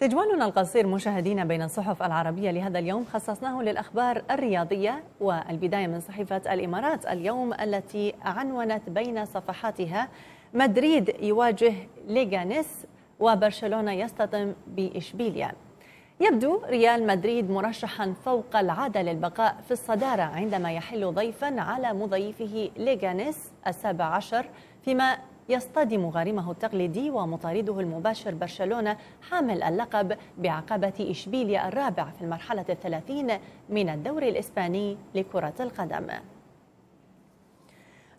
تجوالنا القصير مشاهدينا بين الصحف العربية لهذا اليوم خصصناه للأخبار الرياضية، والبداية من صحيفة الإمارات اليوم التي عنونت بين صفحاتها مدريد يواجه ليغانيس وبرشلونة يصطدم بإشبيلية. يبدو ريال مدريد مرشحا فوق العادة للبقاء في الصدارة عندما يحل ضيفا على مضيفه ليغانيس 17، فيما يصطدم غريمه التقليدي ومطارده المباشر برشلونة حامل اللقب بعقبة إشبيلية الرابع في المرحلة 30 من الدوري الإسباني لكرة القدم.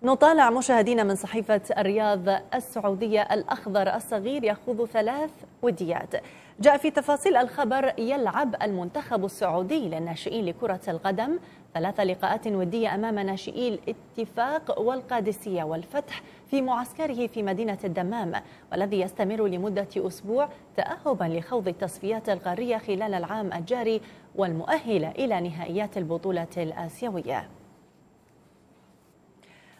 نطالع مشاهدينا من صحيفة الرياض السعودية، الأخضر الصغير يخوض 3 وديات. جاء في تفاصيل الخبر: يلعب المنتخب السعودي للناشئين لكرة القدم 3 لقاءات ودية أمام ناشئي الاتفاق والقادسية والفتح في معسكره في مدينة الدمام، والذي يستمر لمدة أسبوع تأهبا لخوض التصفيات القارية خلال العام الجاري والمؤهلة إلى نهائيات البطولة الآسيوية.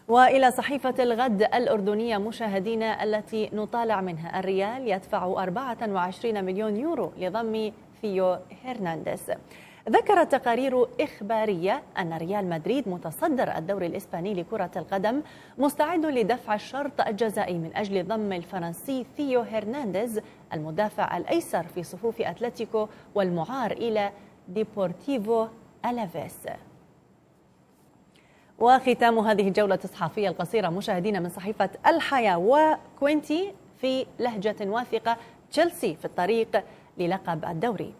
وإلى صحيفة الغد الأردنية مشاهدينا التي نطالع منها: الريال يدفع 24 مليون يورو لضم ثيو هرنانديز. ذكرت تقارير إخبارية أن ريال مدريد متصدر الدوري الإسباني لكرة القدم مستعد لدفع الشرط الجزائي من أجل ضم الفرنسي ثيو هرنانديز المدافع الأيسر في صفوف أتلتيكو والمعار إلى ديبورتيفو الافيس. وختام هذه الجولة الصحفية القصيرة مشاهدينا من صحيفة الحياة وكونتي في لهجة واثقة: تشيلسي في الطريق للقب الدوري.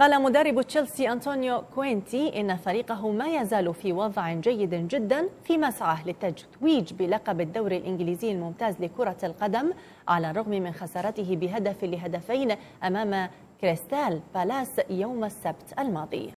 قال مدرب تشيلسي أنطونيو كونتي إن فريقه ما يزال في وضع جيد جدا في مسعاه للتتويج بلقب الدوري الإنجليزي الممتاز لكرة القدم، على الرغم من خسارته ب2-2 أمام كريستال بالاس يوم السبت الماضي.